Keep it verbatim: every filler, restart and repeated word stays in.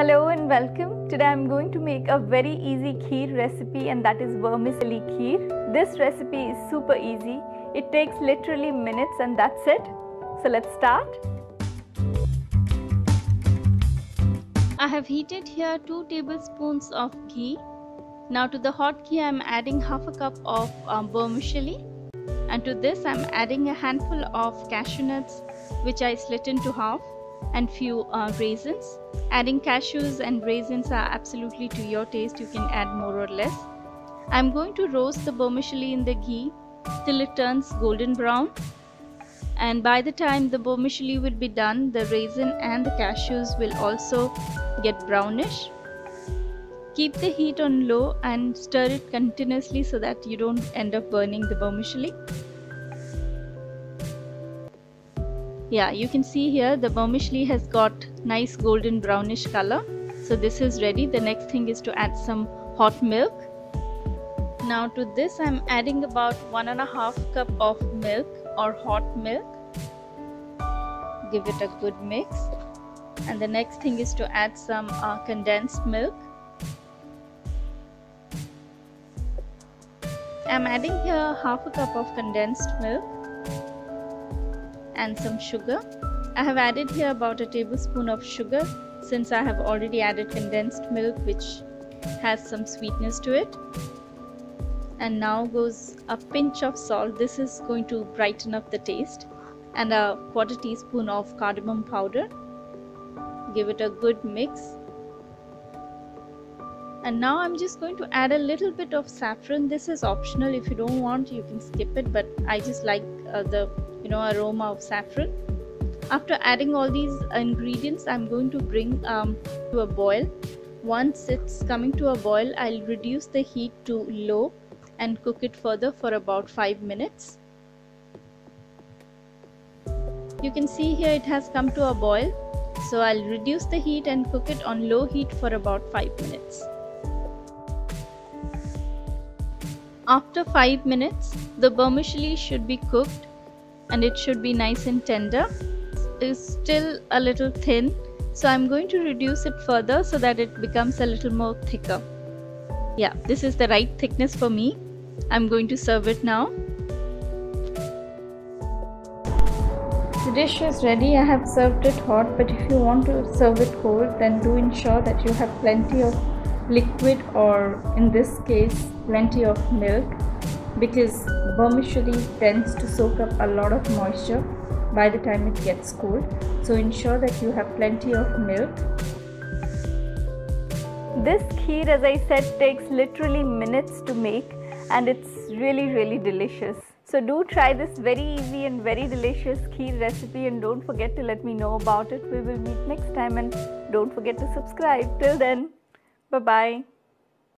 Hello and welcome. Today I am going to make a very easy kheer recipe, and that is vermicelli kheer. This recipe is super easy. It takes literally minutes and that's it. So let's start. I have heated here two tablespoons of ghee. Now to the hot ghee I am adding half a cup of um, vermicelli, and to this I am adding a handful of cashew nuts which I slit into half, and few uh, raisins. Adding cashews and raisins are absolutely to your taste, you can add more or less. I'm going to roast the vermicelli in the ghee till it turns golden brown, and by the time the vermicelli will be done, the raisin and the cashews will also get brownish. Keep the heat on low and stir it continuously so that you don't end up burning the vermicelli. Yeah, you can see here the vermicelli has got nice golden brownish color. So this is ready. The next thing is to add some hot milk. Now to this I'm adding about one and a half cup of milk or hot milk. Give it a good mix. And the next thing is to add some uh, condensed milk. I'm adding here half a cup of condensed milk and some sugar. I have added here about a tablespoon of sugar since I have already added condensed milk which has some sweetness to it. And now goes a pinch of salt. This is going to brighten up the taste, and a quarter teaspoon of cardamom powder. Give it a good mix. And now I'm just going to add a little bit of saffron. This is optional. If you don't want, you can skip it, but I just like uh, the you know aroma of saffron. After adding all these ingredients, I'm going to bring um, to a boil. Once it's coming to a boil, I'll reduce the heat to low and cook it further for about five minutes. You can see here it has come to a boil, so I'll reduce the heat and cook it on low heat for about five minutes. After five minutes, the vermicelli should be cooked and it should be nice and tender. It's still a little thin, so I'm going to reduce it further so that it becomes a little more thicker. Yeah, this is the right thickness for me. I'm going to serve it now. The dish is ready. I have served it hot, but if you want to serve it cold, then do ensure that you have plenty of liquid, or in this case plenty of milk, because vermicelli tends to soak up a lot of moisture by the time it gets cold. So ensure that you have plenty of milk. This kheer, as I said, takes literally minutes to make, and it's really really delicious. So do try this very easy and very delicious kheer recipe, and don't forget to let me know about it. We will meet next time, and don't forget to subscribe. Till then, bye bye.